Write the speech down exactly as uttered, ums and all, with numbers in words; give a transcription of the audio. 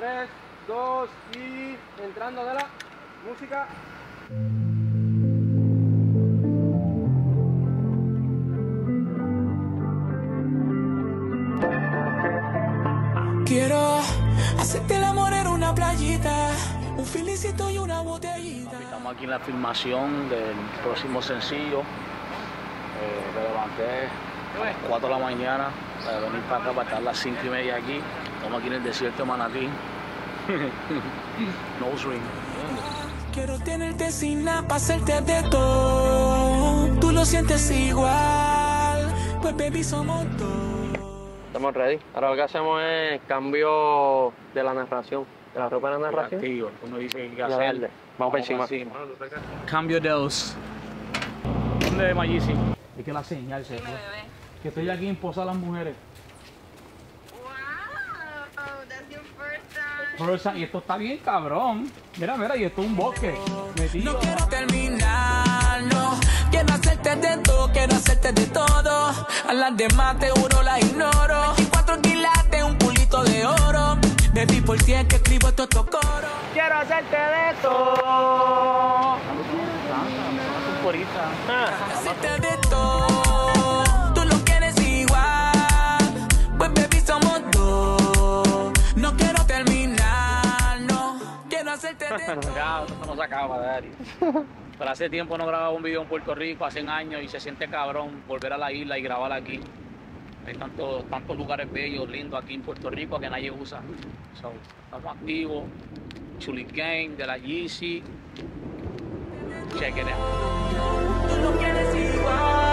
tres, dos y entrando de la música. Quiero hacerte el amor en una playita, un felicito y una botellita. Estamos aquí en la filmación del próximo sencillo. Eh, me levanté a las cuatro de la mañana para venir para acá, para estar a las cinco y media aquí. Estamos aquí en el desierto de Manatí. Nose ring. Quiero tenerte sin nada, para hacerte de todo. Tú lo sientes igual, pues baby somos dos. Estamos ready. Ahora lo que hacemos es cambio de la narración. De la ropa de la narración. Activo. Uno dice que hacerle. Vamos para encima. encima. Cambio de los. ¿Dónde de Mayisi? Es que la señal se fue. Que estoy aquí en Poza de las Mujeres. Y esto está bien cabrón. Mira, mira, y esto es un bosque. Metido. No quiero terminar, no. Quiero hacerte de todo, quiero hacerte de todo. A las demás te juro la ignoro. veinticuatro quilates, un pulito de oro. De ti por cien que escribo estos tocoros. Quiero hacerte de todo. Hacerte de todo. Tú lo quieres igual. Pues baby somos dos. No quiero terminar. Ya, estamos acá, madre. Pero hace tiempo no grababa un video en Puerto Rico, hace años, y se siente cabrón volver a la isla y grabar aquí. Hay tantos, tantos lugares bellos, lindos aquí en Puerto Rico que nadie usa. So, estamos activos, Chuli Gang, de la Yeezy. Check it out.